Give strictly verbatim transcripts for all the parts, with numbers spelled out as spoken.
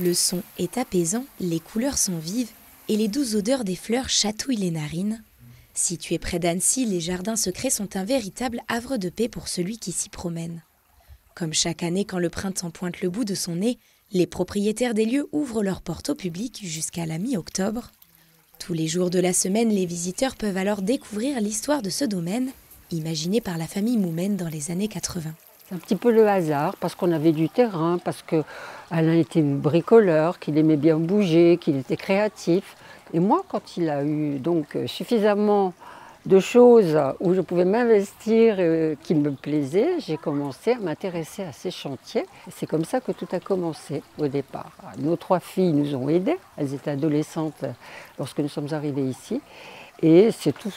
Le son est apaisant, les couleurs sont vives et les douces odeurs des fleurs chatouillent les narines. Situés près d'Annecy, les Jardins Secrets sont un véritable havre de paix pour celui qui s'y promène. Comme chaque année quand le printemps pointe le bout de son nez, les propriétaires des lieux ouvrent leurs portes au public jusqu'à la mi-octobre. Tous les jours de la semaine, les visiteurs peuvent alors découvrir l'histoire de ce domaine, imaginé par la famille Moumen dans les années quatre-vingt. C'est un petit peu le hasard, parce qu'on avait du terrain, parce qu'Alain était bricoleur, qu'il aimait bien bouger, qu'il était créatif. Et moi, quand il a eu donc suffisamment de choses où je pouvais m'investir, euh, qui me plaisaient, j'ai commencé à m'intéresser à ces chantiers. C'est comme ça que tout a commencé au départ. Nos trois filles nous ont aidées, elles étaient adolescentes lorsque nous sommes arrivés ici. Et c'est tout,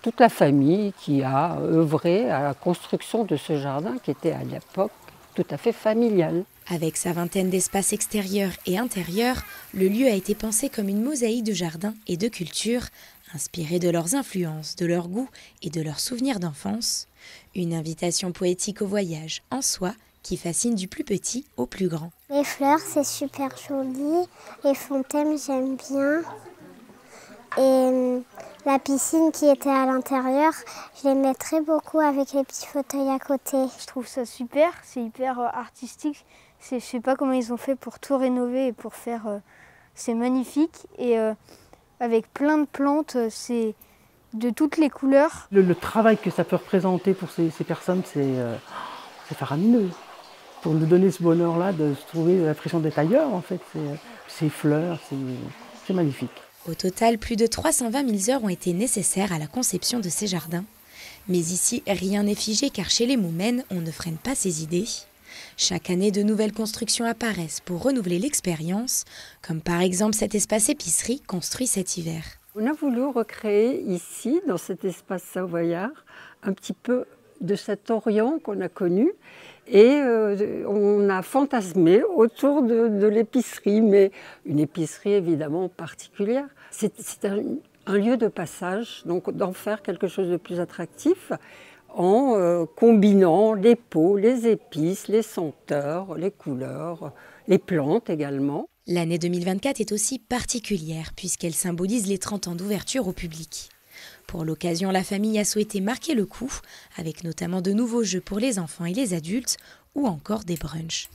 toute la famille qui a œuvré à la construction de ce jardin qui était à l'époque tout à fait familial. Avec sa vingtaine d'espaces extérieurs et intérieurs, le lieu a été pensé comme une mosaïque de jardins et de cultures, inspirée de leurs influences, de leurs goûts et de leurs souvenirs d'enfance. Une invitation poétique au voyage en soi qui fascine du plus petit au plus grand. Les fleurs, c'est super joli. Les fontaines, j'aime bien. Et la piscine qui était à l'intérieur, je l'aimais très beaucoup avec les petits fauteuils à côté. Je trouve ça super, c'est hyper artistique. Je ne sais pas comment ils ont fait pour tout rénover et pour faire... Euh, c'est magnifique et euh, avec plein de plantes, c'est de toutes les couleurs. Le, le travail que ça peut représenter pour ces, ces personnes, c'est euh, faramineux. Pour nous donner ce bonheur-là de se trouver l'impression d'être ailleurs, en fait, ces fleurs, c'est magnifique. Au total, plus de trois cent vingt mille heures ont été nécessaires à la conception de ces jardins. Mais ici, rien n'est figé car chez les Moumen, on ne freine pas ses idées. Chaque année, de nouvelles constructions apparaissent pour renouveler l'expérience, comme par exemple cet espace épicerie construit cet hiver. On a voulu recréer ici, dans cet espace savoyard, un petit peu de cet Orient qu'on a connu et euh, on a fantasmé autour de, de l'épicerie, mais une épicerie évidemment particulière. C'est un, un lieu de passage, donc d'en faire quelque chose de plus attractif en euh, combinant les pots, les épices, les senteurs, les couleurs, les plantes également. L'année deux mille vingt-quatre est aussi particulière puisqu'elle symbolise les trente ans d'ouverture au public. Pour l'occasion, la famille a souhaité marquer le coup, avec notamment de nouveaux jeux pour les enfants et les adultes, ou encore des brunchs.